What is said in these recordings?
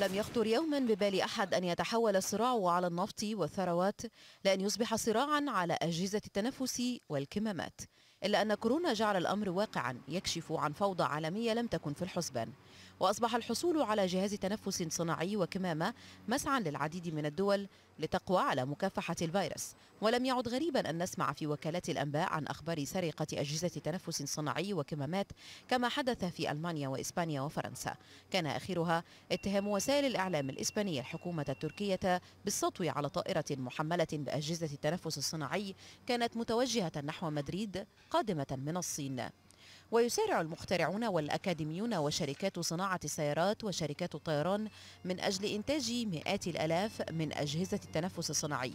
لم يخطر يوما ببال أحد أن يتحول الصراع على النفط والثروات لأن يصبح صراعا على أجهزة التنفس والكمامات، إلا أن كورونا جعل الأمر واقعا يكشف عن فوضى عالمية لم تكن في الحسبان، وأصبح الحصول على جهاز تنفس صناعي وكمامة مسعى للعديد من الدول لتقوى على مكافحة الفيروس. ولم يعد غريبا أن نسمع في وكالات الأنباء عن أخبار سرقة أجهزة تنفس صناعي وكمامات كما حدث في ألمانيا وإسبانيا وفرنسا، كان آخرها اتهام وسائل الإعلام الإسبانية الحكومة التركية بالسطو على طائرة محملة بأجهزة التنفس الصناعي كانت متوجهة نحو مدريد قادمة من الصين. ويسارع المخترعون والأكاديميون وشركات صناعة السيارات وشركات الطيران من أجل إنتاج مئات الآلاف من أجهزة التنفس الصناعي.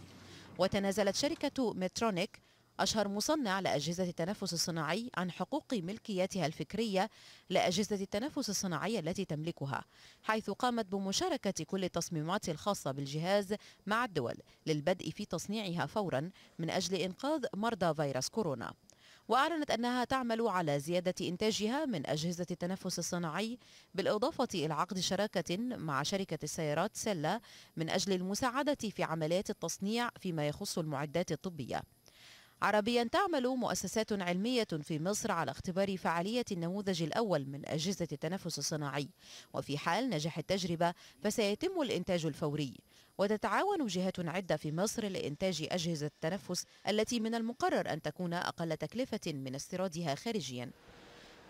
وتنازلت شركة ميترونيك أشهر مصنع لأجهزة التنفس الصناعي عن حقوق ملكيتها الفكرية لأجهزة التنفس الصناعي التي تملكها، حيث قامت بمشاركة كل التصميمات الخاصة بالجهاز مع الدول للبدء في تصنيعها فورا من أجل إنقاذ مرضى فيروس كورونا. وأعلنت أنها تعمل على زيادة إنتاجها من أجهزة التنفس الصناعي، بالإضافة إلى عقد شراكة مع شركة السيارات سلة من أجل المساعدة في عمليات التصنيع فيما يخص المعدات الطبية. عربيا، تعمل مؤسسات علمية في مصر على اختبار فعالية النموذج الأول من أجهزة التنفس الصناعي، وفي حال نجح التجربة فسيتم الإنتاج الفوري. وتتعاون جهات عدة في مصر لإنتاج أجهزة التنفس التي من المقرر أن تكون أقل تكلفة من استيرادها خارجيا.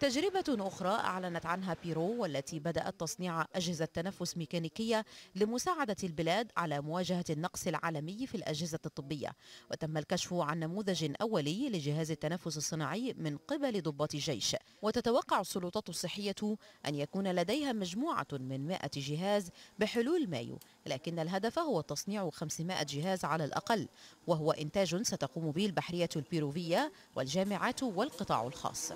تجربة أخرى أعلنت عنها بيرو، والتي بدأت تصنيع أجهزة تنفس ميكانيكية لمساعدة البلاد على مواجهة النقص العالمي في الأجهزة الطبية، وتم الكشف عن نموذج أولي لجهاز التنفس الصناعي من قبل ضباط الجيش. وتتوقع السلطات الصحية أن يكون لديها مجموعة من 100 جهاز بحلول مايو، لكن الهدف هو تصنيع 500 جهاز على الأقل، وهو إنتاج ستقوم به البحرية البيروفية والجامعات والقطاع الخاص.